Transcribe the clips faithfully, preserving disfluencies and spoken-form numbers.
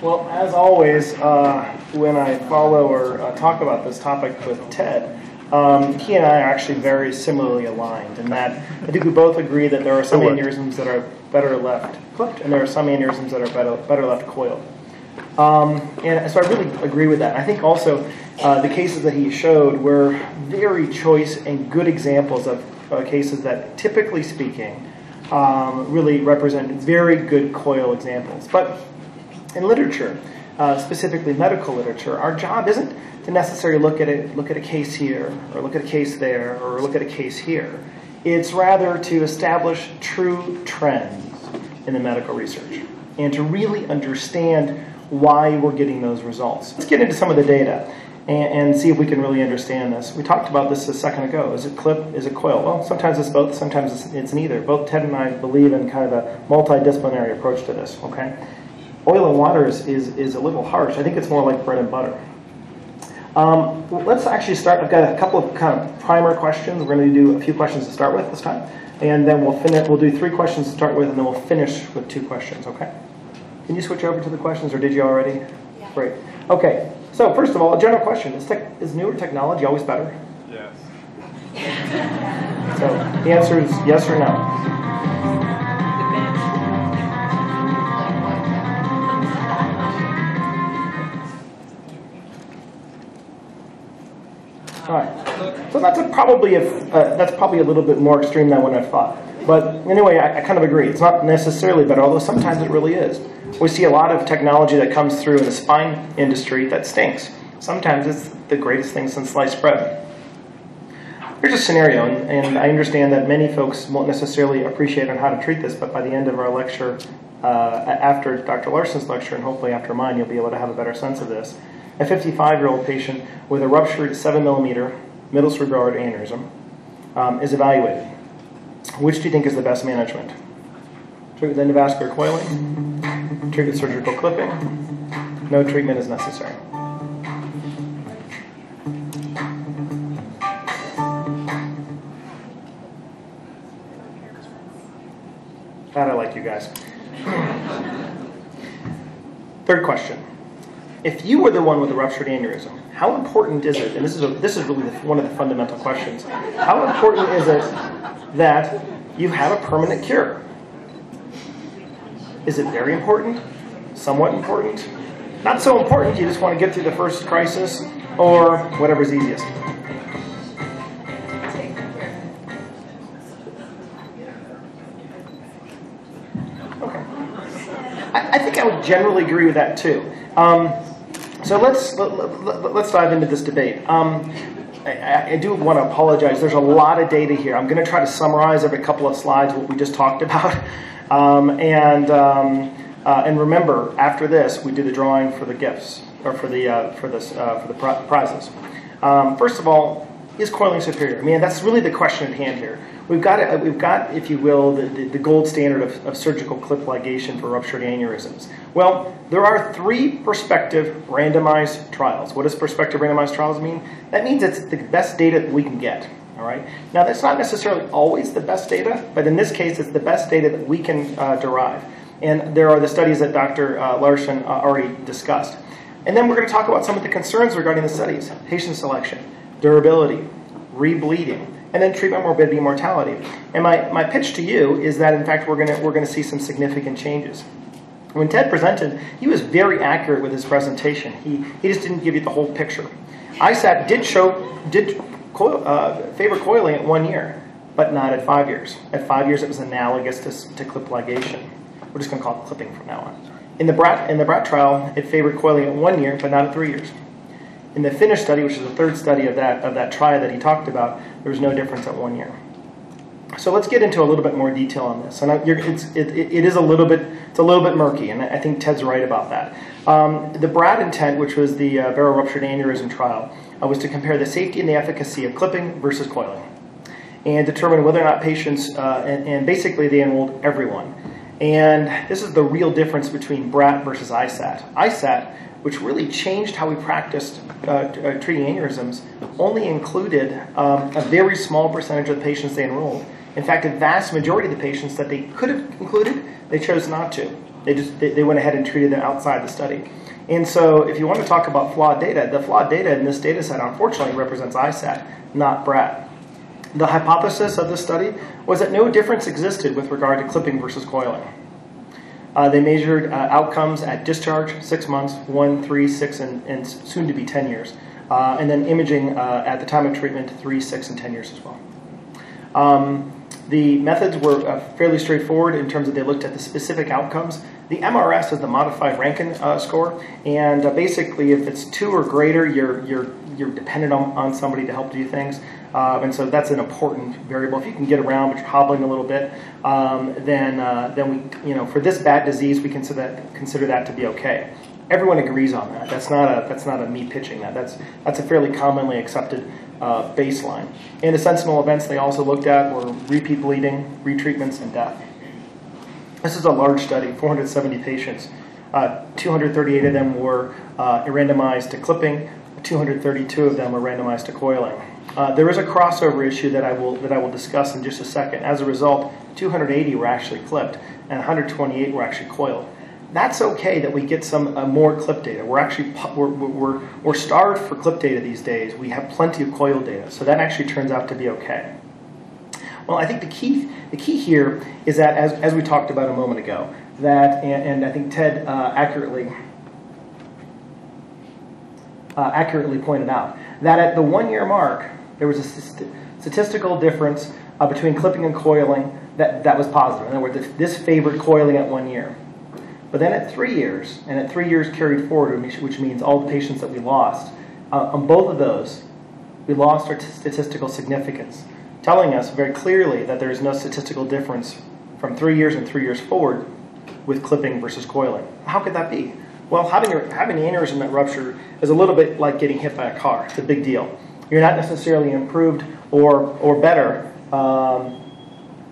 Well, as always, uh, when I follow or uh, talk about this topic with Ted, um, he and I are actually very similarly aligned in that I think we both agree that there are some aneurysms that are better left clipped, and there are some aneurysms that are better, better left coiled. Um, and so I really agree with that. I think also uh, the cases that he showed were very choice and good examples of uh, cases that, typically speaking, um, really represent very good coil examples. But in literature, uh, specifically medical literature, our job isn't to necessarily look at it, look at a case here, or look at a case there, or look at a case here. It's rather to establish true trends in the medical research and to really understand why we're getting those results. Let's get into some of the data and, and see if we can really understand this. We talked about this a second ago. Is it clip? Is it coil? Well, sometimes it's both. Sometimes it's, it's neither. Both Ted and I believe in kind of a multidisciplinary approach to this. Okay. Oil and water is, is, is a little harsh. I think it's more like bread and butter. Um, let's actually start. I've got a couple of kind of primer questions. We're going to do a few questions to start with this time. And then we'll finish. We'll do three questions to start with, and then we'll finish with two questions. Okay? Can you switch over to the questions, or did you already? Yeah. Great. Okay. So first of all, a general question. Is, tech, is newer technology always better? Yes. So the answer is yes or no. All right. So that's a probably a, uh, that's probably a little bit more extreme than what I thought. But anyway, I, I kind of agree. It's not necessarily better, although sometimes it really is. We see a lot of technology that comes through in the spine industry that stinks. Sometimes it's the greatest thing since sliced bread. Here's a scenario, and, and I understand that many folks won't necessarily appreciate on how to treat this, but by the end of our lecture, uh, after Doctor Larson's lecture, and hopefully after mine, you'll be able to have a better sense of this. A fifty-five-year-old patient with a ruptured seven millimeter middle cerebral aneurysm um, is evaluated. Which do you think is the best management? Treat with endovascular coiling, treat with surgical clipping, no treatment is necessary. God, I like you guys. Third question. If you were the one with a ruptured aneurysm, how important is it, and this is, a, this is really the, one of the fundamental questions, how important is it that you have a permanent cure? Is it very important? Somewhat important? Not so important, you just want to get through the first crisis, or whatever's easiest. Okay. I, I think I would generally agree with that too. Um, So let's let, let, let's dive into this debate. Um, I, I do want to apologize. There's a lot of data here. I'm going to try to summarize every couple of slides what we just talked about, um, and um, uh, and remember after this we do the drawing for the gifts or for the uh, for this uh, for the pri prizes. Um, first of all, is coiling superior? I mean, that's really the question at hand here. We've got a, we've got, if you will, the, the, the gold standard of, of surgical clip ligation for ruptured aneurysms. Well, there are three prospective randomized trials. What does prospective randomized trials mean? That means it's the best data that we can get. All right. Now, that's not necessarily always the best data, but in this case, it's the best data that we can uh, derive. And there are the studies that Doctor Uh, Larson uh, already discussed. And then we're going to talk about some of the concerns regarding the studies: patient selection, durability, rebleeding, and then treatment morbidity and mortality. And my, my pitch to you is that, in fact, we're going we're going to see some significant changes. When Ted presented, he was very accurate with his presentation. He, he just didn't give you the whole picture. I SAT did show, did coil, uh, favor coiling at one year, but not at five years. At five years, it was analogous to, to clip ligation. We're just going to call it clipping from now on. In the, BRAT, in the BRAT trial, it favored coiling at one year, but not at three years. In the Finnish study, which is the third study of that, of that trial that he talked about, there was no difference at one year. So let's get into a little bit more detail on this. And I, you're, it's, it, it is a little bit, it's a little bit murky, and I think Ted's right about that. Um, the BRAT intent, which was the uh, Barrow ruptured aneurysm trial, uh, was to compare the safety and the efficacy of clipping versus coiling, and determine whether or not patients, uh, and, and basically they enrolled everyone. And this is the real difference between BRAT versus I SAT. I SAT, which really changed how we practiced uh, treating aneurysms, only included um, a very small percentage of the patients they enrolled. In fact, a vast majority of the patients that they could have included, they chose not to. They just they, they went ahead and treated them outside the study. And so if you want to talk about flawed data, the flawed data in this data set unfortunately represents I SAT, not BRAT. The hypothesis of this study was that no difference existed with regard to clipping versus coiling. Uh, they measured uh, outcomes at discharge, six months, one, three, six, and, and soon to be ten years. Uh, and then imaging uh, at the time of treatment, three, six, and ten years as well. Um, the methods were uh, fairly straightforward in terms of they looked at the specific outcomes. The M R S is the modified Rankin uh, score, and uh, basically if it's two or greater, you're, you're, you're dependent on, on somebody to help do things. Uh, and so that's an important variable. If you can get around, but you're hobbling a little bit, um, then, uh, then we, you know, for this bad disease, we consider that, consider that to be okay. Everyone agrees on that. That's not a, that's not a me pitching that. That's, that's a fairly commonly accepted uh, baseline. And the sentinel events they also looked at were repeat bleeding, retreatments, and death. This is a large study, four hundred seventy patients. Uh, two hundred thirty-eight of them were uh, randomized to clipping. two hundred thirty-two of them were randomized to coiling. Uh, there is a crossover issue that I will that I will discuss in just a second. As a result, two hundred eighty were actually clipped, and one hundred twenty-eight were actually coiled. That's okay that we get some uh, more clip data. We're actually we're, we're we're starved for clip data these days. We have plenty of coil data, so that actually turns out to be okay. Well, I think the key, the key here is that, as, as we talked about a moment ago, that, and, and I think Ted uh, accurately, uh, accurately pointed out, that at the one-year mark, there was a st statistical difference uh, between clipping and coiling that, that was positive. In other words, this favored coiling at one year. But then at three years, and at three years carried forward, which means all the patients that we lost, uh, on both of those, we lost our statistical significance, telling us very clearly that there is no statistical difference from three years and three years forward with clipping versus coiling. How could that be? Well, having, a, having an aneurysm that ruptured is a little bit like getting hit by a car. It's a big deal. You're not necessarily improved or, or better um,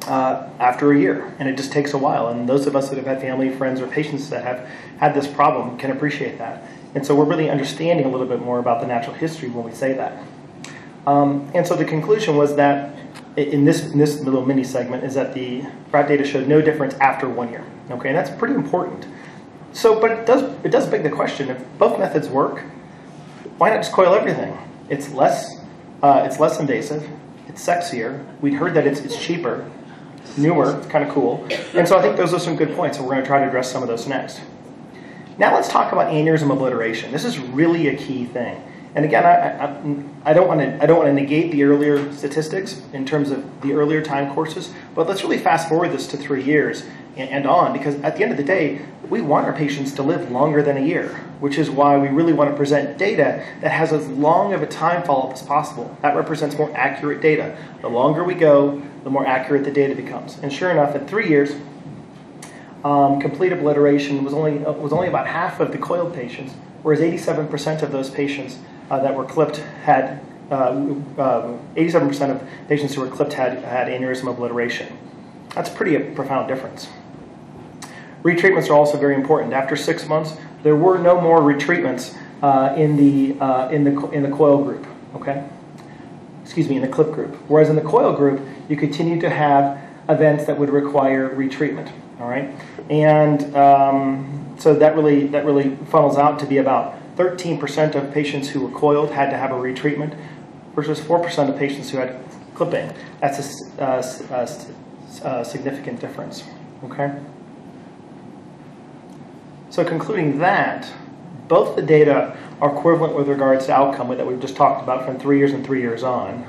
uh, after a year, and it just takes a while. And those of us that have had family, friends, or patients that have had this problem can appreciate that. And so we're really understanding a little bit more about the natural history when we say that. Um, and so the conclusion was that, in this, in this little mini segment, is that the BRAT data showed no difference after one year. Okay, and that's pretty important. So, but it does, it does beg the question, if both methods work, why not just coil everything? It's less, uh, it's less invasive, it's sexier, we'd heard that it's, it's cheaper, newer, it's kind of cool. And so I think those are some good points, and we're going to try to address some of those next. Now let's talk about aneurysm obliteration. This is really a key thing. And again, I, I, I don't want to I don't want to negate the earlier statistics in terms of the earlier time courses, but let's really fast forward this to three years and, and on, because at the end of the day, we want our patients to live longer than a year, which is why we really want to present data that has as long of a time follow-up as possible. That represents more accurate data. The longer we go, the more accurate the data becomes. And sure enough, at three years, um, complete obliteration was only uh, was only about half of the coiled patients, whereas eighty-seven percent of those patients Uh, that were clipped had, eighty-seven percent uh, uh, of patients who were clipped had, had aneurysm obliteration. That's pretty a profound difference. Retreatments are also very important. After six months, there were no more retreatments uh, in, the, uh, in, the, in the coil group, okay? Excuse me, in the clip group. Whereas in the coil group, you continue to have events that would require retreatment, all right? And um, so that really, that really funnels out to be about thirteen percent of patients who were coiled had to have a retreatment versus four percent of patients who had clipping. That's a, uh, a, a significant difference, okay? So concluding that, both the data are equivalent with regards to outcome that we've just talked about from three years and three years on.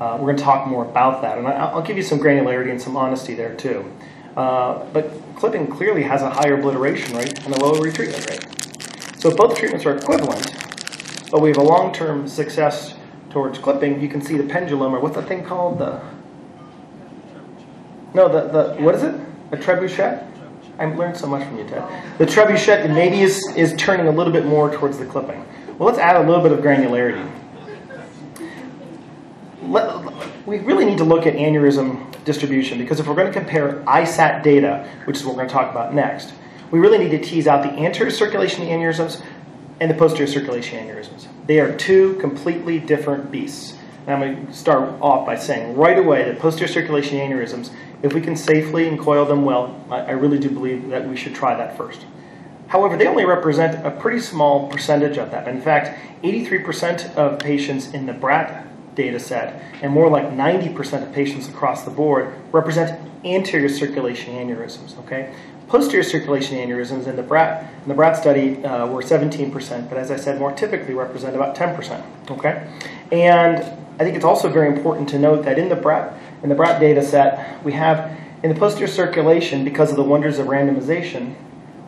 Uh, we're going to talk more about that, and I'll give you some granularity and some honesty there too. Uh, but clipping clearly has a higher obliteration rate and a lower retreatment rate. So if both treatments are equivalent, but we have a long-term success towards clipping, you can see the pendulum, or what's that thing called? The No, the, the what is it? A trebuchet? I've learned so much from you, Ted. The trebuchet maybe is, is turning a little bit more towards the clipping. Well, let's add a little bit of granularity. Let, we really need to look at aneurysm distribution, because if we're going to compare I SAT data, which is what we're going to talk about next, we really need to tease out the anterior circulation aneurysms and the posterior circulation aneurysms. They are two completely different beasts. And I'm going to start off by saying right away that posterior circulation aneurysms If we can safely and coil them well, I, I really do believe that we should try that first. However, they only represent a pretty small percentage of that. In fact, eighty-three percent of patients in the BRAT data set and more like ninety percent of patients across the board represent anterior circulation aneurysms. Okay? Posterior circulation aneurysms in the BRAT, in the BRAT study uh, were seventeen percent, but as I said, more typically represent about ten percent. Okay? And I think it's also very important to note that in the BRAT, in the BRAT data set, we have in the posterior circulation, because of the wonders of randomization,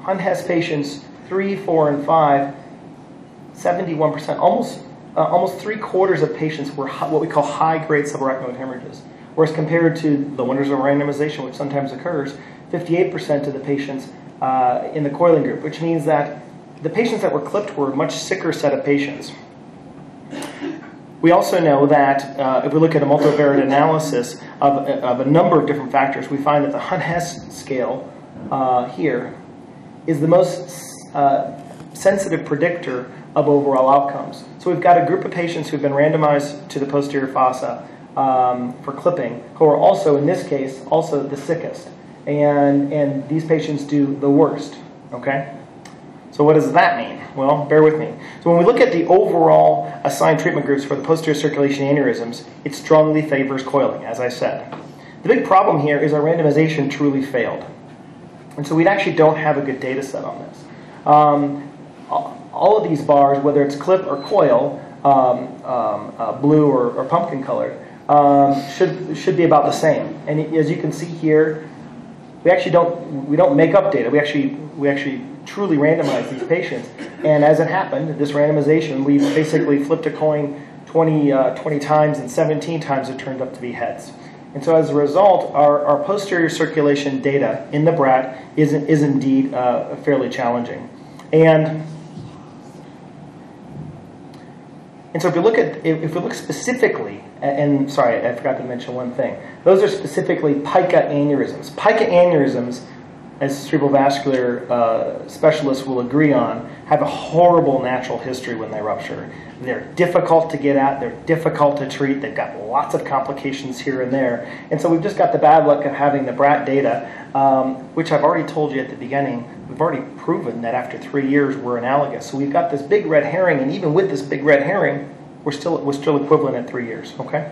Hunt-Hess patients three, four, and five, seventy-one percent, almost uh, almost three quarters of patients were high, what we call high-grade subarachnoid hemorrhages, whereas compared to the wonders of randomization, which sometimes occurs, fifty-eight percent of the patients uh, in the coiling group, which means that the patients that were clipped were a much sicker set of patients. We also know that uh, if we look at a multivariate analysis of, of a number of different factors, we find that the Hunt-Hess scale uh, here is the most uh, sensitive predictor of overall outcomes. So we've got a group of patients who've been randomized to the posterior fossa um, for clipping, who are also, in this case, also the sickest. And, and these patients do the worst, okay? So what does that mean? Well, bear with me. So when we look at the overall assigned treatment groups for the posterior circulation aneurysms, it strongly favors coiling, as I said. The big problem here is our randomization truly failed. And so we actually don't have a good data set on this. Um, all of these bars, whether it's clip or coil, um, um, uh, blue or, or pumpkin colored, um, should, should be about the same. And as you can see here, We actually don't we don't make up data. We actually we actually truly randomize these patients. And as it happened, this randomization, we basically flipped a coin twenty, uh, twenty times, and seventeen times it turned up to be heads. And so as a result, our, our posterior circulation data in the BRAT is is indeed uh, fairly challenging. And and so if we look at if we look specifically. And sorry, I forgot to mention one thing. Those are specifically PICA aneurysms. PICA aneurysms, as cerebrovascular uh, specialists will agree on, have a horrible natural history when they rupture. They're difficult to get at. They're difficult to treat. They've got lots of complications here and there. And so we've just got the bad luck of having the BRAT data, um, which I've already told you at the beginning, we've already proven that after three years we're analogous. So we've got this big red herring, and even with this big red herring, We're still, we're still equivalent at three years, okay?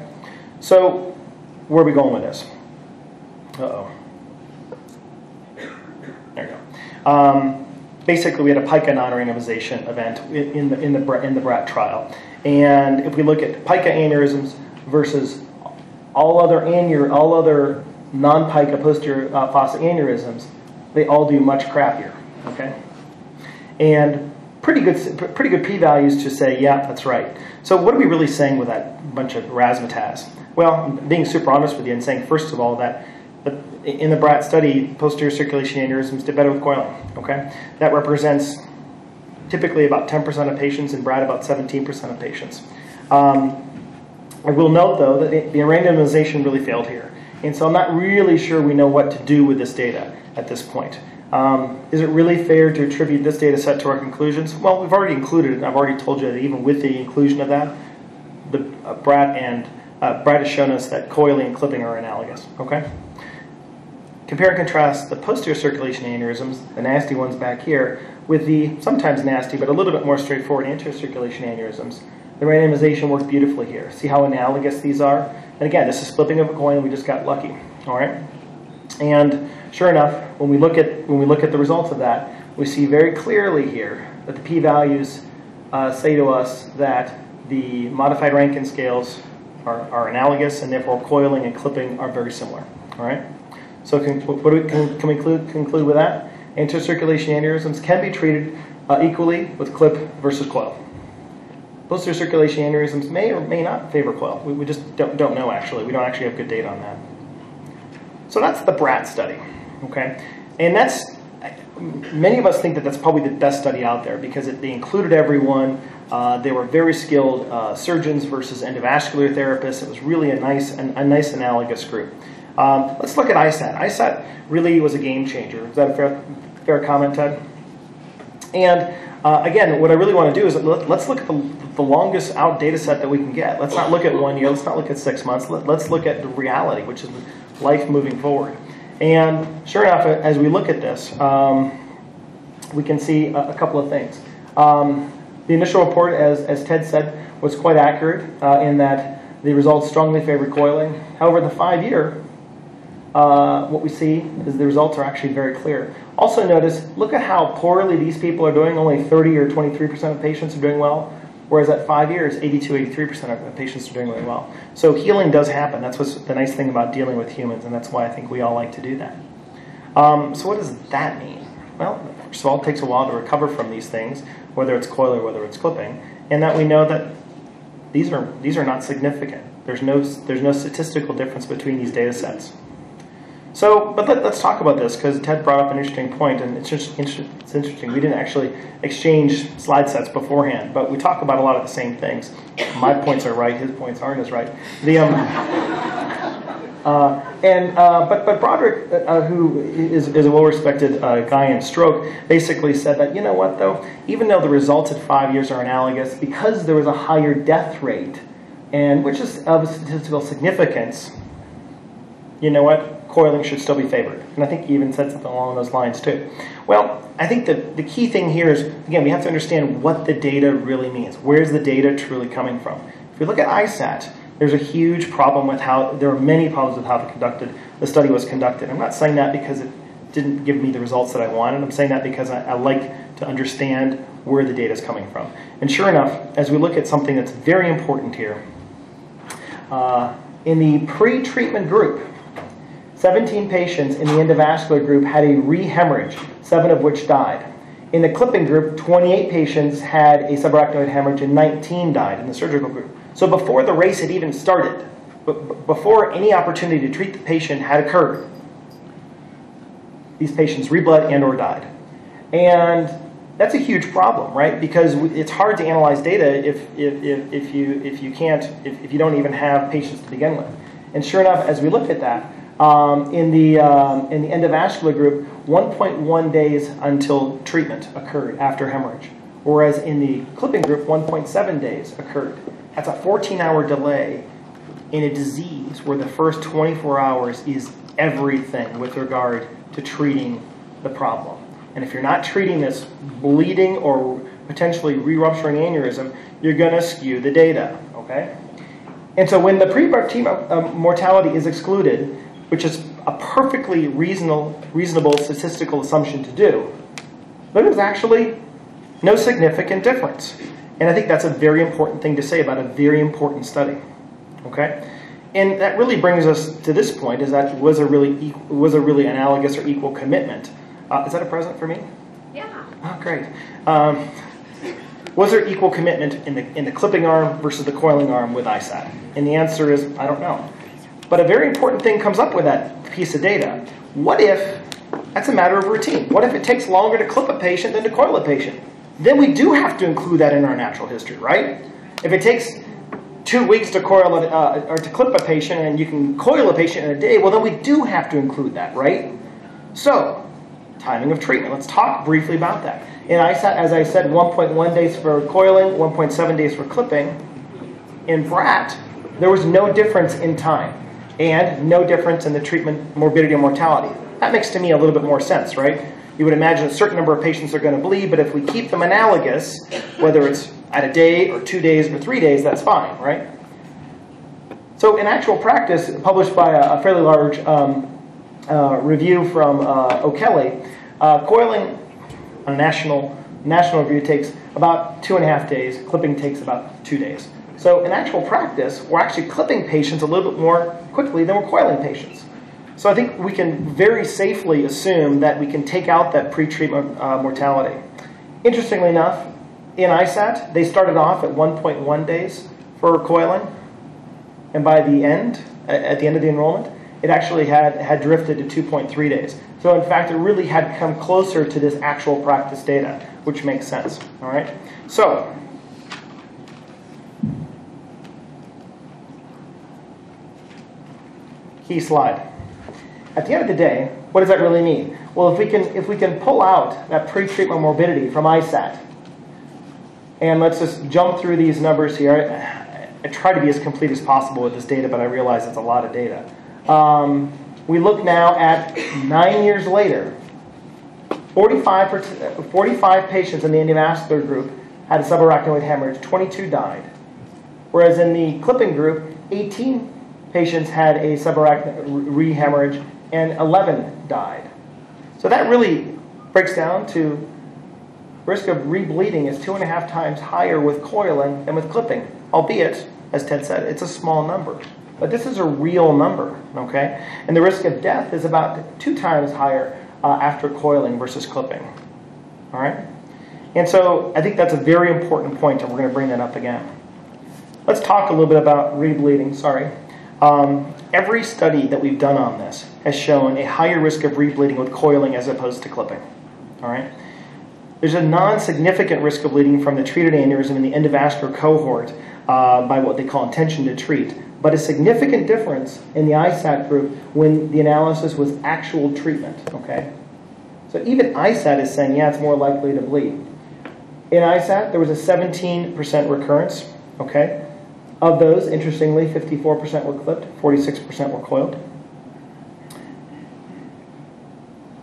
So where are we going with this? Uh-oh. There we go. Um, basically, we had a PICA non-randomization event in the, in, the, in the BRAT trial. And if we look at PICA aneurysms versus all other, aneur all other non-PICA posterior uh, fossa aneurysms, they all do much crappier, okay? And pretty good, pretty good p-values to say, yeah, that's right. So what are we really saying with that bunch of razzmatazz? Well, being super honest with you and saying, first of all, that the, in the BRAT study, posterior circulation aneurysms did better with coiling, okay? That represents typically about ten percent of patients, and BRAT about seventeen percent of patients. Um, I will note, though, that it, the randomization really failed here. And so I'm not really sure we know what to do with this data at this point. Um, is it really fair to attribute this data set to our conclusions? Well, we've already included it, and I've already told you that even with the inclusion of that, the uh, BRAT and uh, BRAT has shown us that coiling and clipping are analogous. Okay. Compare and contrast the posterior circulation aneurysms, the nasty ones back here, with the sometimes nasty but a little bit more straightforward anterior circulation aneurysms. The randomization worked beautifully here. See how analogous these are? And again, this is flipping of a coin. We just got lucky. All right. And sure enough, when we look at when we look at the results of that, we see very clearly here that the p-values uh, say to us that the modified Rankin scales are, are analogous, and therefore coiling and clipping are very similar. All right. So can, what do we, can, can we conclude, conclude with that? Anterior circulation aneurysms can be treated uh, equally with clip versus coil. Posterior circulation aneurysms may or may not favor coil. We, we just don't don't know actually. We don't actually have good data on that. So that's the BRAT study, okay? And that's, many of us think that that's probably the best study out there because it, they included everyone. Uh, they were very skilled uh, surgeons versus endovascular therapists. It was really a nice, an, a nice analogous group. Um, let's look at ISAT. ISAT really was a game changer. Is that a fair, fair comment, Ted? And uh, again, what I really want to do is let, let's look at the, the longest out data set that we can get. Let's not look at one year. Let's not look at six months. Let, let's look at the reality, which is life moving forward. And sure enough, as we look at this, um, we can see a, a couple of things. Um, the initial report, as, as Ted said, was quite accurate uh, in that the results strongly favored coiling. However, the five-year, uh, what we see is the results are actually very clear. Also notice, look at how poorly these people are doing. Only thirty or twenty-three percent of patients are doing well, whereas at five years, eighty-two, eighty-three percent of the patients are doing really well. So healing does happen. That's what's the nice thing about dealing with humans, and that's why I think we all like to do that. Um, so what does that mean? Well, first of all, it takes a while to recover from these things, whether it's coil or whether it's clipping, and that we know that these are, these are not significant. There's no, there's no statistical difference between these data sets. So, but let, let's talk about this, because Ted brought up an interesting point, and it's, just, it's interesting. We didn't actually exchange slide sets beforehand, but we talk about a lot of the same things. My points are right, his points aren't as right. The, um, uh, and, uh, but, but Broderick, uh, who is, is a well-respected uh, guy in stroke, basically said that, you know what, though, even though the results at five years are analogous, because there was a higher death rate, and which is of statistical significance, you know what? Coiling should still be favored. And I think he even said something along those lines too. Well, I think that the key thing here is, again, we have to understand what the data really means. Where's the data truly coming from? If we look at ISAT, there's a huge problem with how, there are many problems with how the, conducted, the study was conducted. I'm not saying that because it didn't give me the results that I wanted. I'm saying that because I, I like to understand where the data is coming from. And sure enough, as we look at something that's very important here, uh, in the pre-treatment group, seventeen patients in the endovascular group had a re-hemorrhage, seven of which died. In the clipping group, twenty-eight patients had a subarachnoid hemorrhage and nineteen died in the surgical group. So before the race had even started, but before any opportunity to treat the patient had occurred, these patients re-bled and or died. And that's a huge problem, right? Because it's hard to analyze data if, if, if, if, you, if you can't, if, if you don't even have patients to begin with. And sure enough, as we look at that, Um, in, the, um, in the endovascular group, one point one days until treatment occurred after hemorrhage, whereas in the clipping group, one point seven days occurred. That's a fourteen hour delay in a disease where the first twenty-four hours is everything with regard to treating the problem. And if you're not treating this bleeding or potentially re-rupturing aneurysm, you're going to skew the data, okay? And so when the pre-treatment uh, mortality is excluded, which is a perfectly reasonable, reasonable statistical assumption to do, but there's actually no significant difference. And I think that's a very important thing to say about a very important study, okay? And that really brings us to this point, is that was a really, was a really analogous or equal commitment. Uh, is that a present for me? Yeah. Oh, great. Um, was there equal commitment in the, in the clipping arm versus the coiling arm with ISAT? And the answer is, I don't know. But a very important thing comes up with that piece of data. What if, that's a matter of routine, what if it takes longer to clip a patient than to coil a patient? Then we do have to include that in our natural history, right? If it takes two weeks to coil a, uh, or to clip a patient and you can coil a patient in a day, well then we do have to include that, right? So, timing of treatment, let's talk briefly about that. In ISAT, as I said, one point one days for coiling, one point seven days for clipping. In BRAT, there was no difference in time, and no difference in the treatment morbidity and mortality. That makes to me a little bit more sense, right? You would imagine a certain number of patients are going to bleed, but if we keep them analogous, whether it's at a day or two days or three days, that's fine, right? So in actual practice, published by a, a fairly large um, uh, review from uh, O'Kelly, uh, coiling on a national, national review takes about two and a half days, clipping takes about two days. So in actual practice, we're actually clipping patients a little bit more quickly than we're coiling patients. So I think we can very safely assume that we can take out that pre-treatment uh, mortality. Interestingly enough, in ISAT, they started off at one point one days for coiling, and by the end, at the end of the enrollment, it actually had, had drifted to two point three days. So in fact, it really had come closer to this actual practice data, which makes sense, all right? So, key slide. At the end of the day, what does that really mean? Well, if we can, if we can pull out that pre-treatment morbidity from ISAT, and let's just jump through these numbers here. I, I try to be as complete as possible with this data, but I realize it's a lot of data. Um, We look now at nine years later. forty-five, forty-five patients in the endovascular group had a subarachnoid hemorrhage. twenty-two died. Whereas in the clipping group, eighteen patients had a subarachnoid re-hemorrhage and eleven died. So that really breaks down to risk of re-bleeding is two and a half times higher with coiling than with clipping, albeit, as Ted said, it's a small number. But this is a real number, okay? And the risk of death is about two times higher uh, after coiling versus clipping, all right? And so I think that's a very important point, and we're going to bring that up again. Let's talk a little bit about re-bleeding, sorry. Um, every study that we've done on this has shown a higher risk of re-bleeding with coiling as opposed to clipping, all right? There's a non-significant risk of bleeding from the treated aneurysm in the endovascular cohort uh, by what they call intention to treat, but a significant difference in the ISAT group when the analysis was actual treatment, okay? So even ISAT is saying, yeah, it's more likely to bleed. In ISAT, there was a seventeen percent recurrence, okay? Of those, interestingly, fifty-four percent were clipped, forty-six percent were coiled.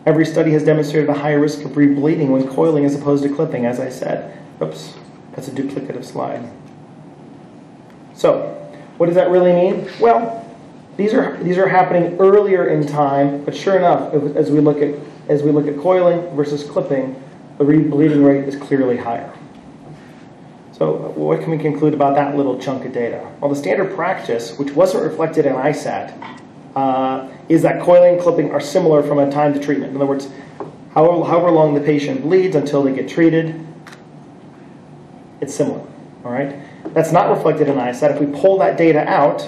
Every study has demonstrated a higher risk of re-bleeding when coiling as opposed to clipping, as I said. Oops, that's a duplicative slide. So, what does that really mean? Well, these are these are happening earlier in time, but sure enough, as we look at as we look at coiling versus clipping, the re-bleeding rate is clearly higher. So, what can we conclude about that little chunk of data? Well, the standard practice, which wasn't reflected in ISAT, Uh, is that coiling and clipping are similar from a time to treatment. In other words, however, however long the patient bleeds until they get treated, it's similar, all right? That's not reflected in ISAT. If we pull that data out,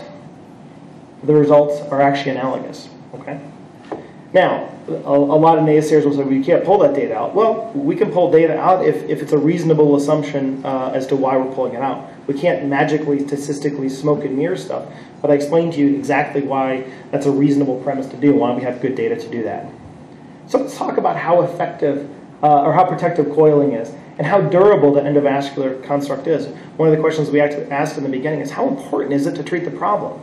the results are actually analogous, okay? Now, a, a lot of naysayers will say, well, you can't pull that data out. Well, we can pull data out if, if it's a reasonable assumption uh, as to why we're pulling it out. We can't magically, statistically smoke and mirror stuff. But I explained to you exactly why that's a reasonable premise to do, why we have good data to do that. So let's talk about how effective uh, or how protective coiling is and how durable the endovascular construct is. One of the questions we actually asked in the beginning is how important is it to treat the problem?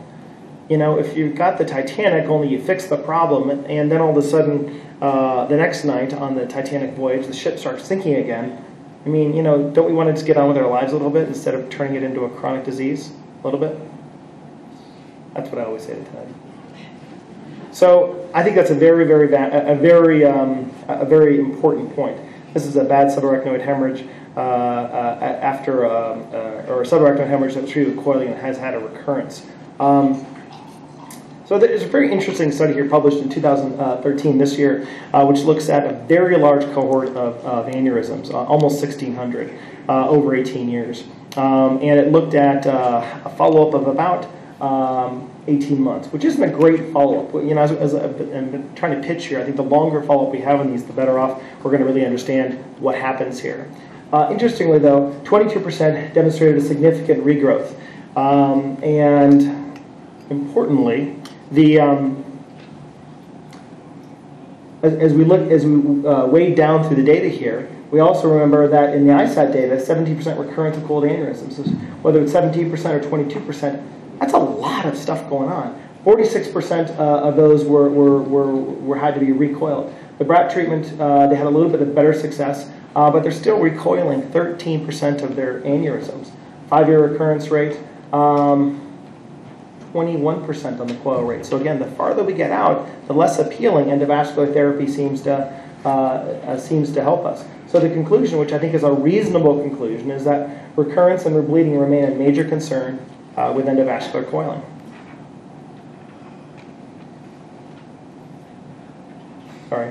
You know, if you've got the Titanic, only you fix the problem, and then all of a sudden uh, the next night on the Titanic voyage, the ship starts sinking again. I mean, you know, don't we want to just get on with our lives a little bit instead of turning it into a chronic disease a little bit? That's what I always say to Ted. So I think that's a very, very, a very, um, a very important point. This is a bad subarachnoid hemorrhage uh, uh, after, um, uh, or a subarachnoid hemorrhage that was treated with coiling and has had a recurrence. Um, so there's a very interesting study here published in two thousand thirteen, this year, uh, which looks at a very large cohort of, of aneurysms, uh, almost sixteen hundred, uh, over eighteen years, um, and it looked at uh, a follow-up of about. Um, eighteen months, which isn't a great follow-up. You know, as, as I've been trying to pitch here, I think the longer follow-up we have on these, the better off we're going to really understand what happens here. Uh, interestingly, though, twenty-two percent demonstrated a significant regrowth, um, and importantly, the um, as, as we look as we uh, wade down through the data here. We also remember that in the ISAT data, seventeen percent recurrence of coiled aneurysms. So whether it's seventeen percent or twenty-two percent. That's a lot of stuff going on. forty-six percent uh, of those were, were, were, were had to be recoiled. The BRAT treatment, uh, they had a little bit of better success, uh, but they're still recoiling thirteen percent of their aneurysms. Five-year recurrence rate, um, twenty-one percent on the coil rate. So again, the farther we get out, the less appealing endovascular therapy seems to, uh, uh, seems to help us. So the conclusion, which I think is a reasonable conclusion, is that recurrence and rebleeding remain a major concern Uh, with endovascular coiling. Sorry.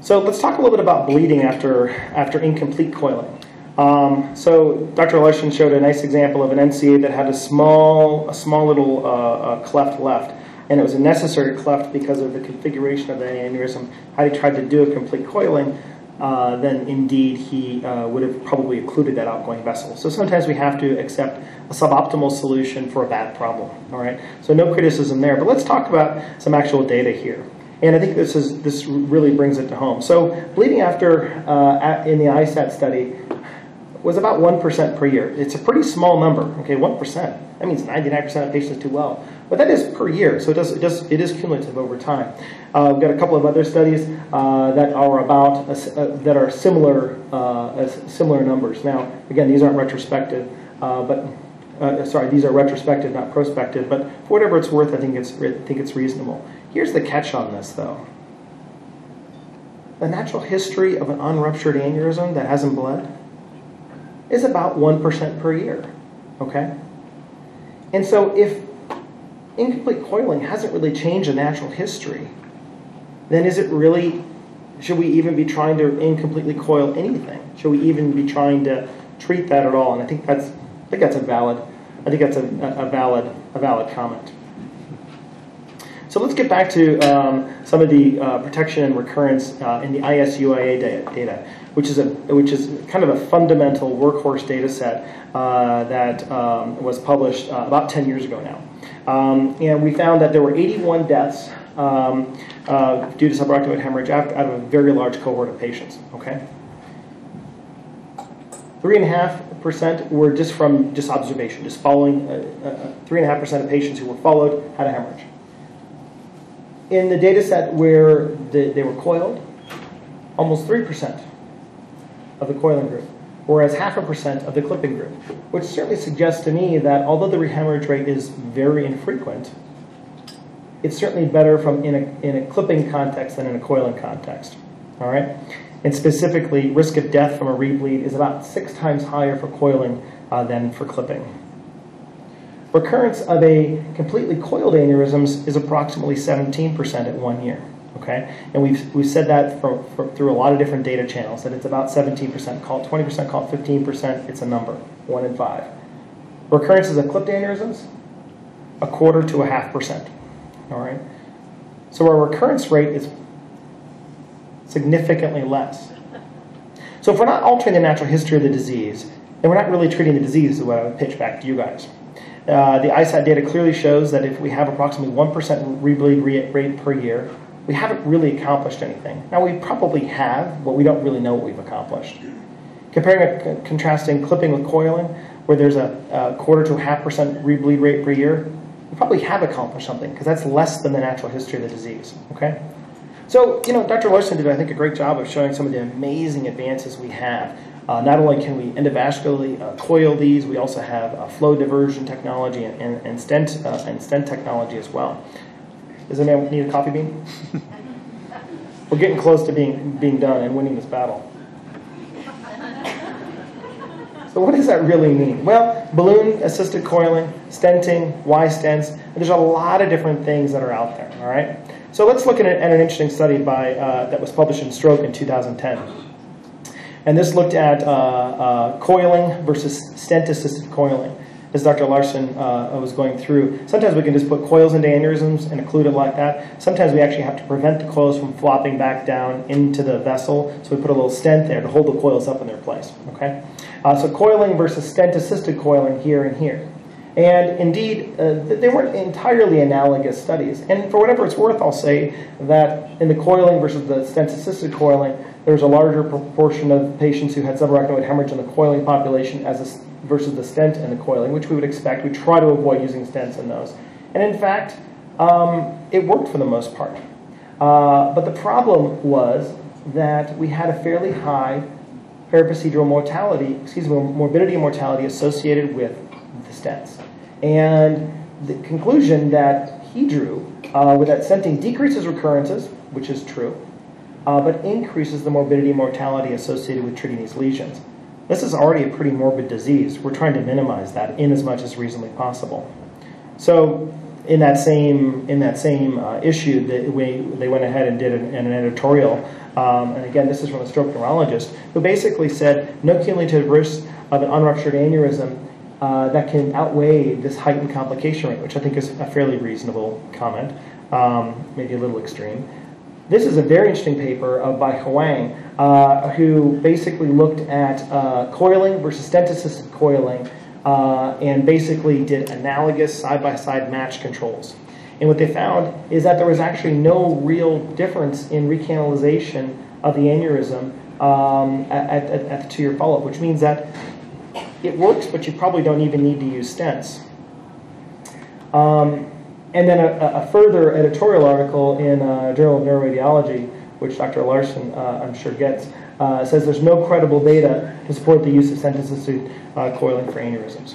So let's talk a little bit about bleeding after, after incomplete coiling. Um, so Doctor Larson showed a nice example of an M C A that had a small, a small little uh, uh, cleft left, and it was a necessary cleft because of the configuration of the aneurysm. Had he tried to do a complete coiling, Uh, then indeed he uh, would have probably occluded that outgoing vessel. So sometimes we have to accept a suboptimal solution for a bad problem. All right. So no criticism there. But let's talk about some actual data here. And I think this is this really brings it to home. So bleeding after uh, at, in the ISAT study was about one percent per year. It's a pretty small number. Okay, one percent. That means ninety-nine percent of patients do well. But that is per year, so it does, it does, it is cumulative over time. Uh, we've got a couple of other studies uh, that are about a, uh, that are similar uh, as similar numbers. Now, again, these aren't retrospective, uh, but uh, sorry, these are retrospective, not prospective. But for whatever it's worth, I think it's I think it's reasonable. Here's the catch on this, though: the natural history of an unruptured aneurysm that hasn't bled is about one percent per year. Okay, and so if incomplete coiling hasn't really changed the natural history, then is it really, should we even be trying to incompletely coil anything? Should we even be trying to treat that at all? And I think that's, I think that's a valid, I think that's a, a valid, a valid comment. So let's get back to um, some of the uh, protection and recurrence uh, in the I S U I A data, which is a which is kind of a fundamental workhorse data set uh, that um, was published uh, about ten years ago now. Um, and we found that there were eighty-one deaths um, uh, due to subarachnoid hemorrhage out of a very large cohort of patients. Okay, three and a half percent were just from just observation, just following. Uh, uh, three and a half percent of patients who were followed had a hemorrhage. In the data set where the, they were coiled, almost three percent of the coiling group, whereas half a percent of the clipping group, which certainly suggests to me that although the hemorrhage rate is very infrequent, it's certainly better from in a, in a clipping context than in a coiling context. All right, and specifically, risk of death from a rebleed is about six times higher for coiling uh, than for clipping. Recurrence of a completely coiled aneurysms is approximately seventeen percent at one year. Okay, and we've we've said that from, from, through a lot of different data channels that it's about seventeen percent, call it twenty percent, call it fifteen percent. It's a number, one in five. Recurrences of clipped aneurysms, a quarter to a half percent. All right, so our recurrence rate is significantly less. So if we're not altering the natural history of the disease, and we're not really treating the disease, is what I would pitch back to you guys. Uh, the ISAT data clearly shows that if we have approximately one percent rebleed rate per year, we haven't really accomplished anything. Now, we probably have, but we don't really know what we've accomplished. Comparing and contrasting clipping with coiling, where there's a, a quarter to a half percent rebleed rate per year, we probably have accomplished something, because that's less than the natural history of the disease. Okay? So, you know, Doctor Larson did, I think, a great job of showing some of the amazing advances we have. Uh, not only can we endovascularly uh, coil these, we also have uh, flow diversion technology and, and, and, stent, uh, and stent technology as well. Does anyone need a coffee bean? We're getting close to being being done and winning this battle. So what does that really mean? Well, balloon-assisted coiling, stenting, Y-stents, there's a lot of different things that are out there, all right? So let's look at an, at an interesting study by uh, that was published in Stroke in two thousand ten. And this looked at uh, uh, coiling versus stent-assisted coiling. As Doctor Larson uh, was going through, sometimes we can just put coils into aneurysms and occlude it like that. Sometimes we actually have to prevent the coils from flopping back down into the vessel, so we put a little stent there to hold the coils up in their place. Okay, uh, so coiling versus stent-assisted coiling here and here. And indeed, uh, they weren't entirely analogous studies. And for whatever it's worth, I'll say that in the coiling versus the stent-assisted coiling, there was a larger proportion of patients who had subarachnoid hemorrhage in the coiling population as a, versus the stent and the coiling, which we would expect. We try to avoid using stents in those. And in fact, um, it worked for the most part. Uh, but the problem was that we had a fairly high periprocedural mortality, excuse me, morbidity and mortality associated with the stents. And the conclusion that he drew uh, was that stenting decreases recurrences, which is true, uh, but increases the morbidity and mortality associated with treating these lesions. This is already a pretty morbid disease. We're trying to minimize that in as much as reasonably possible. So in that same, in that same uh, issue, they, we, they went ahead and did an, an editorial, um, and again, this is from a stroke neurologist, who basically said no cumulative risk of an unruptured aneurysm Uh, that can outweigh this heightened complication rate, which I think is a fairly reasonable comment, um, maybe a little extreme. This is a very interesting paper uh, by Hwang, uh, who basically looked at uh, coiling versus stent-assisted coiling, uh, and basically did analogous side-by-side match controls. And what they found is that there was actually no real difference in recanalization of the aneurysm um, at, at, at the two-year follow-up, which means that it works, but you probably don't even need to use stents. Um, And then a, a further editorial article in uh, Journal of Neuroradiology, which Doctor Larson, uh, I'm sure, gets, uh, says there's no credible data to support the use of sentences to uh, coiling for aneurysms.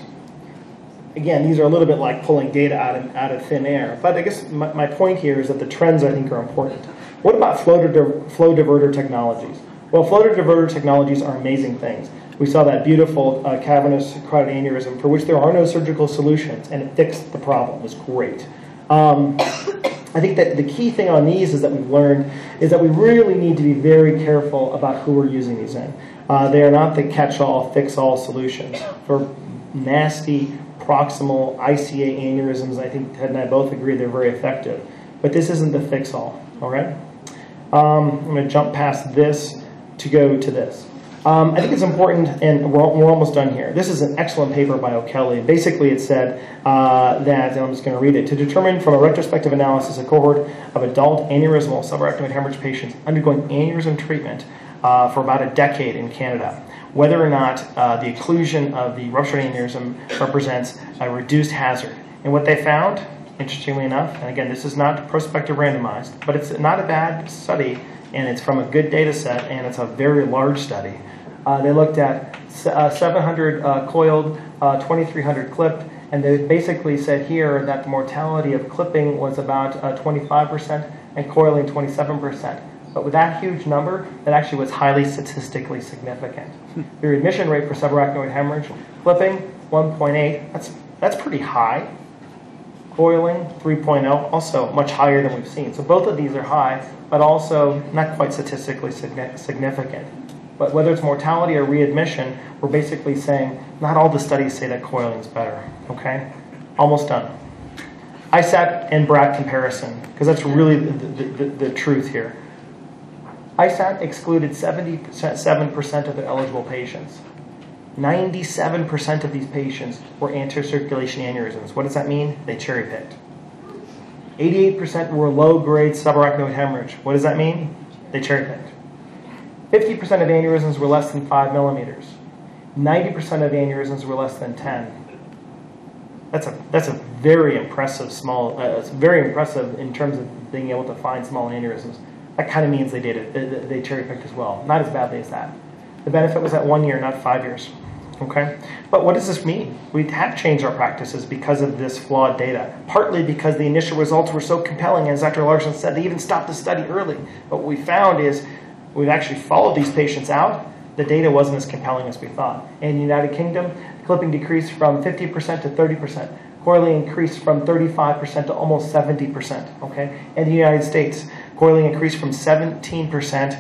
Again, these are a little bit like pulling data out of, out of thin air. But I guess my, my point here is that the trends, I think, are important. What about flow, di flow diverter technologies? Well, flow diverter technologies are amazing things. We saw that beautiful uh, cavernous carotid aneurysm for which there are no surgical solutions, and it fixed the problem. It was great. Um, I think that the key thing on these is that we've learned is that we really need to be very careful about who we're using these in. Uh, they are not the catch-all, fix-all solutions for nasty, proximal I C A aneurysms. I think Ted and I both agree they're very effective. But this isn't the fix-all, all right? Um, I'm going to jump past this to go to this. Um, I think it's important, and we're, we're almost done here. This is an excellent paper by O'Kelly. Basically, it said uh, that, and I'm just going to read it, to determine from a retrospective analysis a cohort of adult aneurysmal subarachnoid hemorrhage patients undergoing aneurysm treatment uh, for about a decade in Canada, whether or not uh, the occlusion of the ruptured aneurysm represents a reduced hazard. And what they found, interestingly enough, and again, this is not prospective randomized, but it's not a bad study, and it's from a good data set, and it's a very large study. Uh, they looked at uh, seven hundred uh, coiled, uh, twenty-three hundred clipped, and they basically said here that the mortality of clipping was about uh, twenty-five percent and coiling twenty-seven percent. But with that huge number, that actually was highly statistically significant. The readmission rate for subarachnoid hemorrhage, clipping one point eight, that's, that's pretty high. Coiling three point oh, also much higher than we've seen. So both of these are high, but also not quite statistically significant. But whether it's mortality or readmission, we're basically saying not all the studies say that coiling is better. Okay, almost done. I SAT and BRAT comparison, because that's really the, the, the, the truth here. I SAT excluded seventy-seven percent of the eligible patients. ninety-seven percent of these patients were anterocirculation aneurysms. What does that mean? They cherry-picked. eighty-eight percent were low-grade subarachnoid hemorrhage. What does that mean? They cherry-picked. fifty percent of aneurysms were less than five millimeters. ninety percent of aneurysms were less than ten. That's a, that's a very impressive small, uh, it's very impressive in terms of being able to find small aneurysms. That kind of means they did it, they cherry-picked as well. Not as badly as that. The benefit was at one year, not five years. Okay? But what does this mean? We have changed our practices because of this flawed data, partly because the initial results were so compelling, as Doctor Larson said, they even stopped the study early. But what we found is we've actually followed these patients out. The data wasn't as compelling as we thought. In the United Kingdom, clipping decreased from fifty percent to thirty percent. Coiling increased from thirty-five percent to almost seventy percent. Okay? In the United States, coiling increased from seventeen percent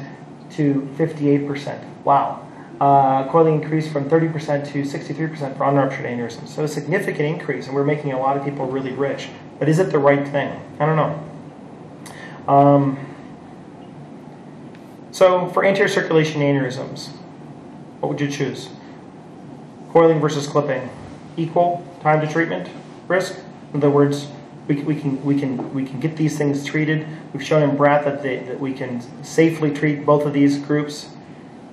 to fifty-eight percent. Wow. Uh, coiling increased from thirty percent to sixty-three percent for unruptured aneurysms. So a significant increase, and we're making a lot of people really rich. But is it the right thing? I don't know. Um, so for anterior circulation aneurysms, what would you choose? Coiling versus clipping. Equal time to treatment risk? In other words, We, we, can, we, can, we can get these things treated. We've shown in BRAT that, they, that we can safely treat both of these groups.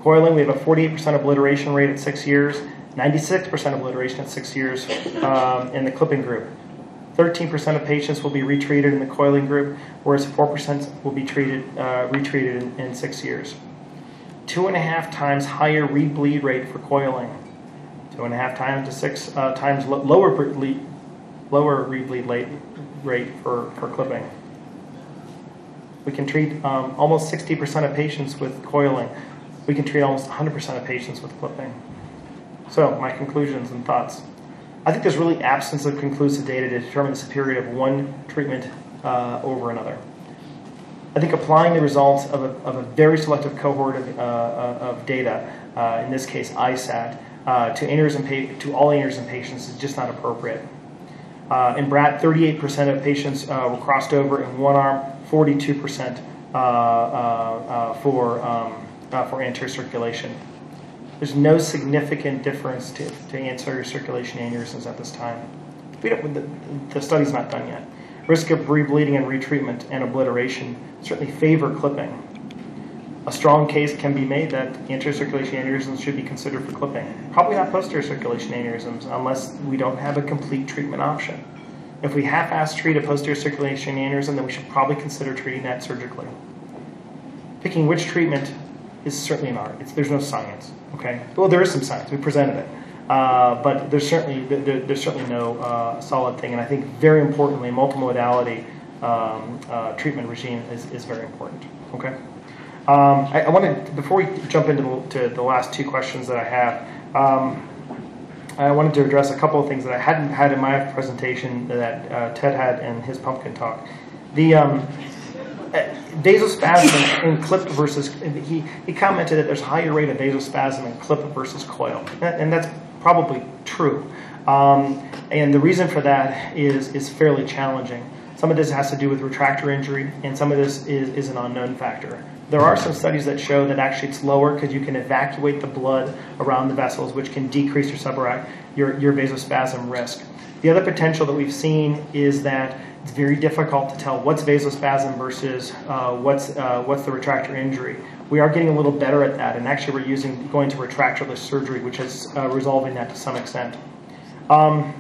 Coiling, we have a forty-eight percent obliteration rate at six years, ninety-six percent obliteration at six years um, in the clipping group. thirteen percent of patients will be retreated in the coiling group, whereas four percent will be treated, uh, retreated in, in six years. Two and a half times higher rebleed rate for coiling. Two and a half times to six uh, times lo lower bleed, lower rebleed rate. rate for, for clipping. We can treat um, almost sixty percent of patients with coiling. We can treat almost one hundred percent of patients with clipping. So my conclusions and thoughts. I think there's really absence of conclusive data to determine the superiority of one treatment uh, over another. I think applying the results of a, of a very selective cohort of, uh, of data, uh, in this case I SAT, uh, to, aneurysm to all aneurysm patients is just not appropriate. Uh, in BRAT, thirty-eight percent of patients uh, were crossed over in one arm, forty-two percent uh, uh, uh, for, um, uh, for anterior circulation. There's no significant difference to, to anterior circulation aneurysms at this time. We don't, the, the study's not done yet. Risk of rebleeding and retreatment and obliteration certainly favor clipping. A strong case can be made that anterior circulation aneurysms should be considered for clipping. Probably not posterior circulation aneurysms unless we don't have a complete treatment option. If we half-ass treat a posterior circulation aneurysm, then we should probably consider treating that surgically. Picking which treatment is certainly an art. It's, there's no science. Okay. Well, there is some science. We presented it, uh, but there's certainly there, there's certainly no uh, solid thing. And I think very importantly, multimodality um, uh, treatment regime is is very important. Okay. Um, I, I wanted before we jump into the, to the last two questions that I have. Um, I wanted to address a couple of things that I hadn't had in my presentation that uh, Ted had in his pumpkin talk. The um, vasospasm in clip versus, he, he commented that there's a higher rate of vasospasm in clip versus coil, and that's probably true. Um, and the reason for that is, is fairly challenging. Some of this has to do with retractor injury, and some of this is, is an unknown factor. There are some studies that show that actually it's lower because you can evacuate the blood around the vessels, which can decrease your, subarach your, your vasospasm risk. The other potential that we've seen is that it's very difficult to tell what's vasospasm versus uh, what's, uh, what's the retractor injury. We are getting a little better at that, and actually we're using going to retractorless surgery, which is uh, resolving that to some extent. Um,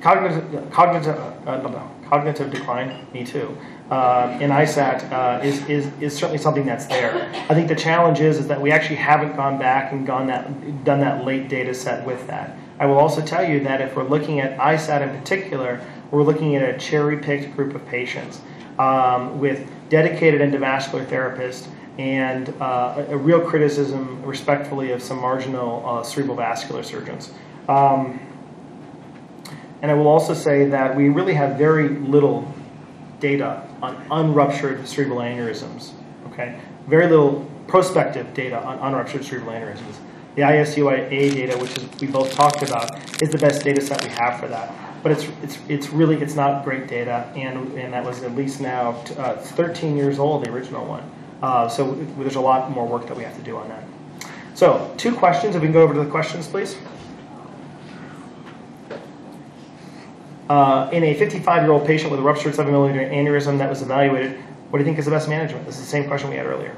cognitive, cognitive, uh, cognitive decline, me too. Uh, in ISAT uh, is, is, is certainly something that's there. I think the challenge is, is that we actually haven't gone back and gone that, done that late data set with that. I will also tell you that if we're looking at ISAT in particular, we're looking at a cherry-picked group of patients um, with dedicated endovascular therapists and uh, a real criticism, respectfully, of some marginal uh, cerebrovascular surgeons. Um, and I will also say that we really have very little data on unruptured cerebral aneurysms, okay? Very little prospective data on unruptured cerebral aneurysms. The I S U I A data, which is, we both talked about, is the best data set we have for that. But it's, it's, it's really, it's not great data, and, and that was at least now uh, thirteen years old, the original one. Uh, so there's a lot more work that we have to do on that. So two questions, if we can go over to the questions, please. Uh, in a fifty-five-year-old patient with a ruptured seven millimeter aneurysm that was evaluated, what do you think is the best management? This is the same question we had earlier.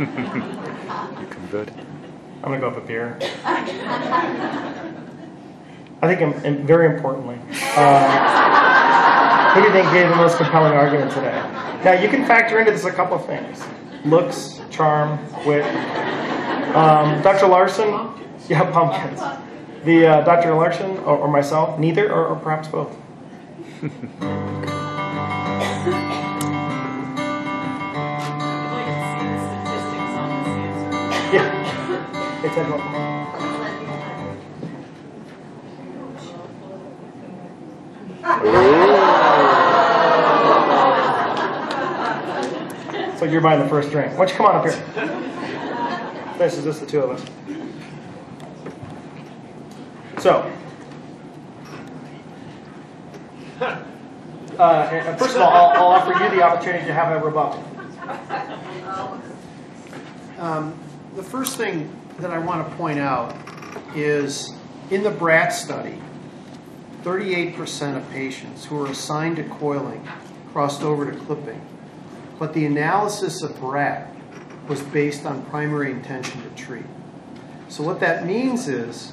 You converted. I'm going to go up a beer. I think, and very importantly, uh, who do you think gave the most compelling argument today? Now, you can factor into this a couple of things. Looks, charm, wit. Um, Doctor Larson? Pumpkins. Yeah, pumpkins. The uh, Doctor Larson or, or myself, neither, or, or perhaps both? Yeah. It's everyone. So you're buying the first drink. Why don't you come on up here? This is just the two of us. So, uh, first of all, I'll, I'll offer you the opportunity to have a rebuttal. Um, the first thing that I want to point out is in the BRAT study, thirty-eight percent of patients who were assigned to coiling crossed over to clipping, but the analysis of BRAT was based on primary intention to treat. So what that means is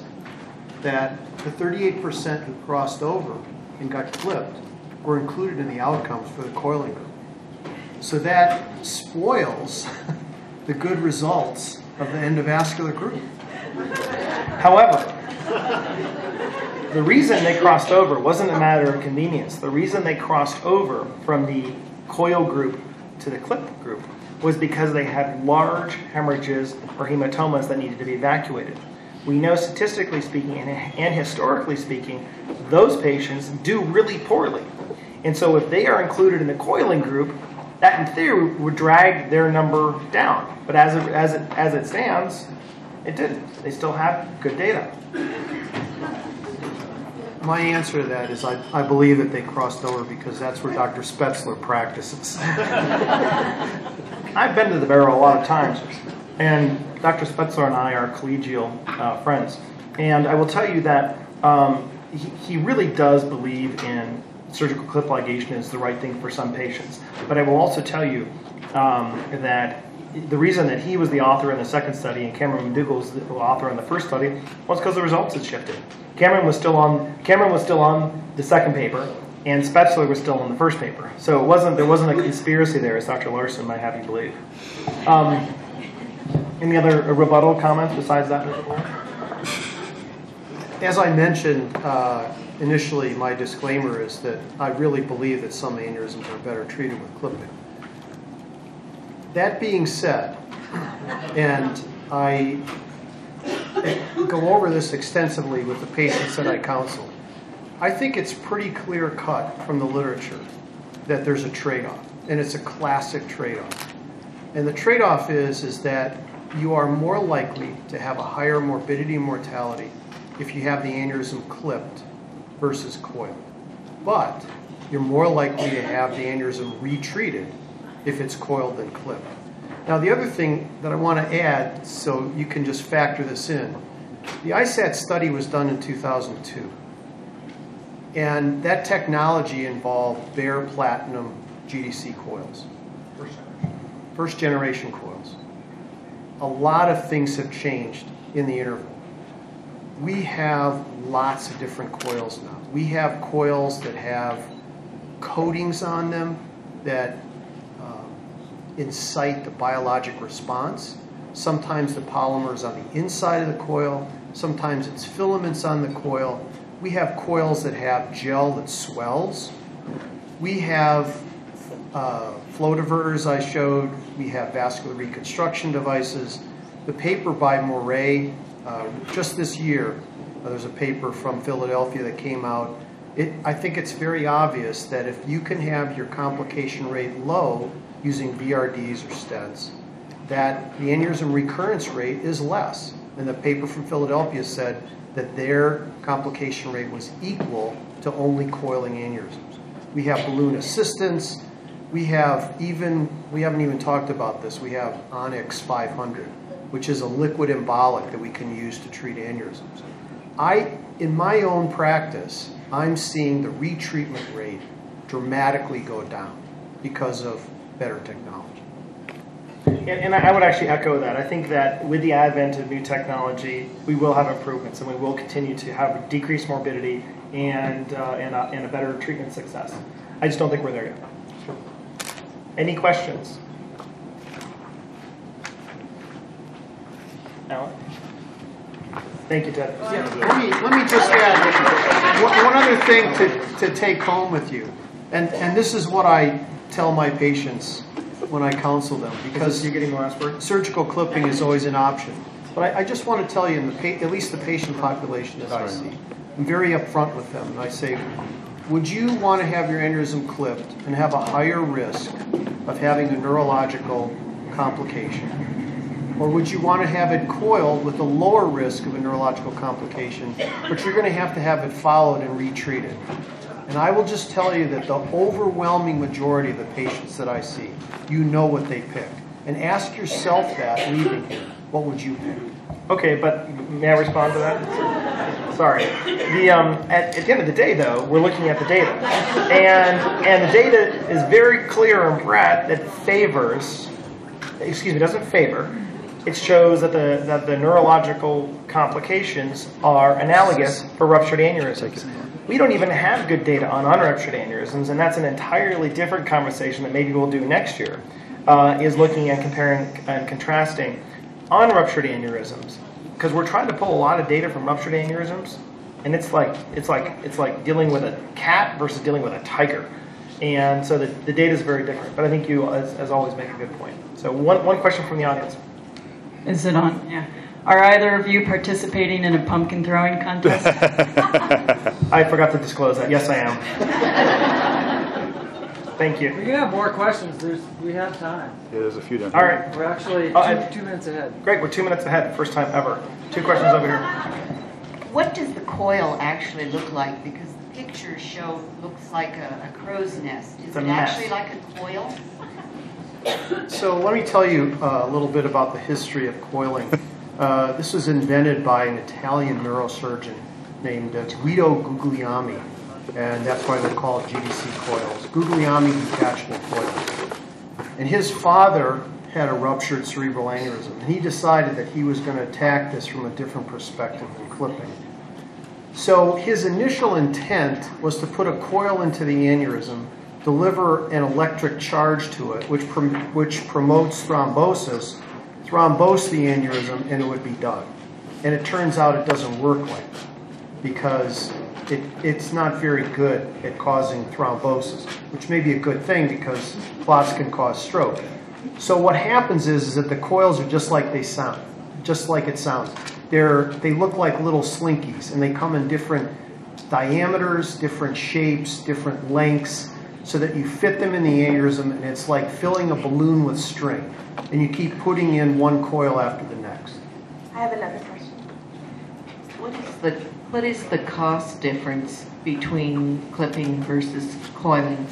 that the thirty-eight percent who crossed over and got clipped were included in the outcomes for the coiling group. So that spoils the good results of the endovascular group. However, the reason they crossed over wasn't a matter of convenience. The reason they crossed over from the coil group to the clip group was because they had large hemorrhages or hematomas that needed to be evacuated. We know statistically speaking and historically speaking, those patients do really poorly. And so if they are included in the coiling group, that in theory would drag their number down. But as it, as it, as it stands, it didn't. They still have good data. My answer to that is I, I believe that they crossed over because that's where Doctor Spetzler practices. I've been to the Barrow a lot of times, and Doctor Spetzler and I are collegial uh, friends. And I will tell you that um, he, he really does believe in surgical clip ligation is the right thing for some patients. But I will also tell you um, that the reason that he was the author in the second study and Cameron McDougall was the author in the first study was because the results had shifted. Cameron was still on Cameron was still on the second paper, and Spetzler was still on the first paper. So it wasn't there wasn't a conspiracy there, as Doctor Larson might have you believe. Um, any other rebuttal comments besides that? As I mentioned uh, initially, my disclaimer is that I really believe that some aneurysms are better treated with clipping. That being said, and I go over this extensively with the patients that I counsel, I think it's pretty clear-cut from the literature that there's a trade-off, and it's a classic trade-off. And the trade-off is, is that you are more likely to have a higher morbidity and mortality if you have the aneurysm clipped versus coiled. But you're more likely to have the aneurysm retreated if it's coiled than clipped. Now the other thing that I want to add, so you can just factor this in, the I SAT study was done in two thousand two. And that technology involved bare platinum G D C coils. First generation. First generation coils. A lot of things have changed in the interval. We have lots of different coils now. We have coils that have coatings on them that incite the biologic response. Sometimes the polymer is on the inside of the coil. Sometimes it's filaments on the coil. We have coils that have gel that swells. We have uh, flow diverters I showed. We have vascular reconstruction devices. The paper by Moray uh, just this year, uh, there's a paper from Philadelphia that came out. It, I think it's very obvious that if you can have your complication rate low using V R Ds or stents, that the aneurysm recurrence rate is less. And the paper from Philadelphia said that their complication rate was equal to only coiling aneurysms. We have balloon assistance. We have even, we haven't even talked about this, we have Onyx five hundred, which is a liquid embolic that we can use to treat aneurysms. I, in my own practice, I'm seeing the retreatment rate dramatically go down because of better technology. And, and I would actually echo that. I think that with the advent of new technology, we will have improvements, and we will continue to have decreased morbidity and, uh, and, a, and a better treatment success. I just don't think we're there yet. Sure. Any questions? Alan? Thank you, Ted. Yeah, let, me, let me just add one, one other thing to, to take home with you, and, and this is what I tell my patients when I counsel them, because you're getting the last word. Surgical clipping is always an option. But I, I just want to tell you, in the pa at least the patient population that I see, I'm very upfront with them, and I say, would you want to have your aneurysm clipped and have a higher risk of having a neurological complication? Or would you want to have it coiled with a lower risk of a neurological complication, but you're going to have to have it followed and retreated? And I will just tell you that the overwhelming majority of the patients that I see, you know what they pick. And ask yourself that leaving here. What would you pick? Okay, but may I respond to that? Sorry. The, um, at, at the end of the day, though, we're looking at the data. And, and the data is very clear in BRAT that favors, excuse me, doesn't favor. It shows that the, that the neurological complications are analogous for ruptured aneurysms. We don't even have good data on unruptured aneurysms, and that's an entirely different conversation that maybe we'll do next year, uh, is looking at comparing and contrasting unruptured aneurysms, because we're trying to pull a lot of data from ruptured aneurysms, and it's like, it's like, it's like dealing with a cat versus dealing with a tiger. And so the, the data is very different, but I think you, as, as always, make a good point. So one, one question from the audience. Is it on? Yeah. Are either of you participating in a pumpkin throwing contest? I forgot to disclose that. Yes, I am. Thank you. We can have more questions. There's, we have time. Yeah, there's a few down here. All right. We're actually uh, two, two minutes ahead. Great. We're two minutes ahead. First time ever. Two questions over here. What does the coil actually look like? Because the picture show looks like a, a crow's nest. Is it mess. actually like a coil? So let me tell you uh, a little bit about the history of coiling. Uh, this was invented by an Italian neurosurgeon named uh, Guido Guglielmi, and that's why they're called G D C coils, Guglielmi detachable coils. And his father had a ruptured cerebral aneurysm, and he decided that he was going to attack this from a different perspective than clipping. So his initial intent was to put a coil into the aneurysm, deliver an electric charge to it, which, prom which promotes thrombosis, thrombose the aneurysm, and it would be done. And it turns out it doesn't work like that, because it, it's not very good at causing thrombosis, which may be a good thing because clots can cause stroke. So what happens is, is that the coils are just like they sound, just like it sounds. They're, they look like little slinkies, and they come in different diameters, different shapes, different lengths, so that you fit them in the aneurysm, and it's like filling a balloon with string. And you keep putting in one coil after the next. I have another question. What is the, what is the cost difference between clipping versus coiling?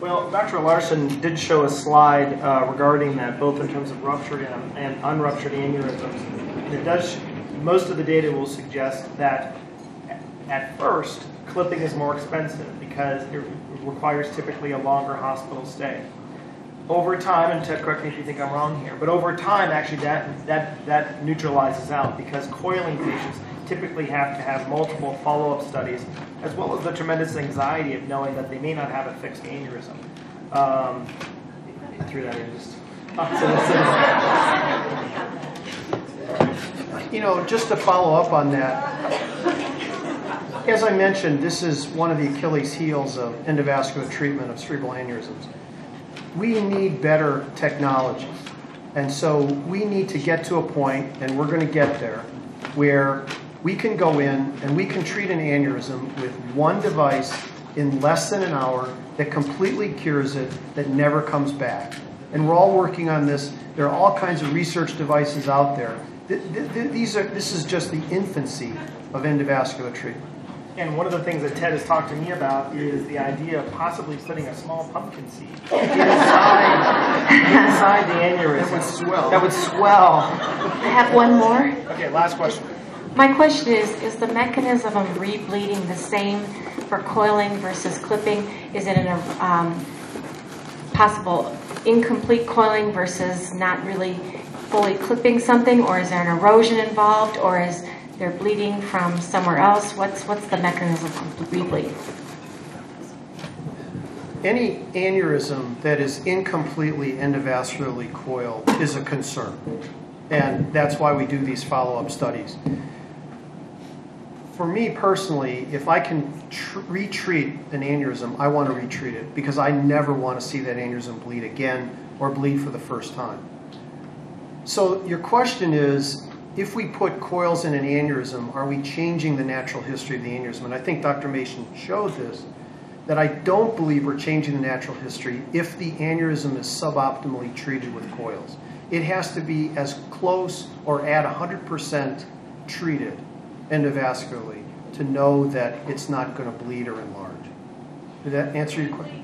Well, Doctor Larson did show a slide uh, regarding that, both in terms of ruptured and, and unruptured aneurysms. It does, most of the data will suggest that at first, clipping is more expensive because it requires typically a longer hospital stay. Over time, and Ted, correct me if you think I'm wrong here, but over time, actually, that, that, that neutralizes out because coiling patients typically have to have multiple follow-up studies, as well as the tremendous anxiety of knowing that they may not have a fixed aneurysm. Um, I threw that in just... You know, just to follow up on that, as I mentioned, this is one of the Achilles heels of endovascular treatment of cerebral aneurysms. We need better technology. And so we need to get to a point, and we're going to get there, where we can go in and we can treat an aneurysm with one device in less than an hour that completely cures it, that never comes back. And we're all working on this. There are all kinds of research devices out there. Th th th these are, this is just the infancy of endovascular treatment. And one of the things that Ted has talked to me about is the idea of possibly putting a small pumpkin seed inside, inside the aneurysm. That would swell. That would swell. I have one more. Okay, last question. My question is, is the mechanism of rebleeding the same for coiling versus clipping? Is it a um, possible incomplete coiling versus not really fully clipping something, or is there an erosion involved, or is they're bleeding from somewhere else? What's, what's the mechanism of rebleeding? Any aneurysm that is incompletely endovascularly coiled is a concern. And that's why we do these follow-up studies. For me personally, if I can retreat an aneurysm, I want to retreat it, because I never want to see that aneurysm bleed again or bleed for the first time. So your question is, if we put coils in an aneurysm, are we changing the natural history of the aneurysm? And I think Doctor Mason showed this, that I don't believe we're changing the natural history if the aneurysm is suboptimally treated with coils. It has to be as close or at one hundred percent treated endovascularly to know that it's not going to bleed or enlarge. Did that answer your question?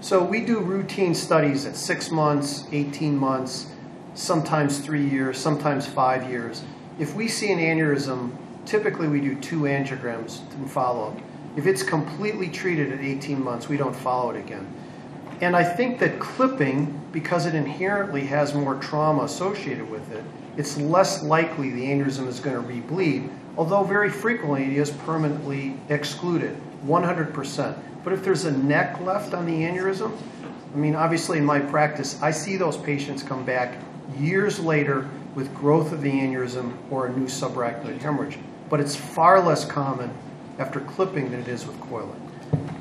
So we do routine studies at six months, eighteen months, sometimes three years, sometimes five years. If we see an aneurysm, typically we do two angiograms and follow up. If it's completely treated at eighteen months, we don't follow it again. And I think that clipping, because it inherently has more trauma associated with it, it's less likely the aneurysm is going to rebleed, although very frequently it is permanently excluded, one hundred percent. But if there's a neck left on the aneurysm, I mean, obviously in my practice, I see those patients come back years later with growth of the aneurysm or a new subarachnoid hemorrhage. But it's far less common after clipping than it is with coiling.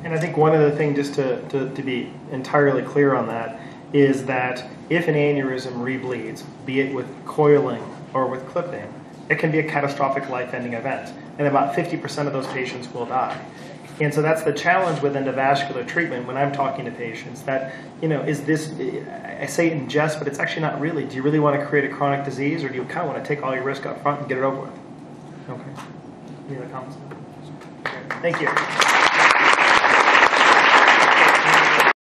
And I think one other thing, just to, to, to be entirely clear on that, is that if an aneurysm rebleeds, be it with coiling or with clipping, it can be a catastrophic life-ending event. And about fifty percent of those patients will die. And so that's the challenge with endovascular treatment when I'm talking to patients, that, you know, is this, I say it in jest, but it's actually not really. Do you really want to create a chronic disease, or do you kind of want to take all your risk up front and get it over with? Okay. Any other comments? Okay. Thank you.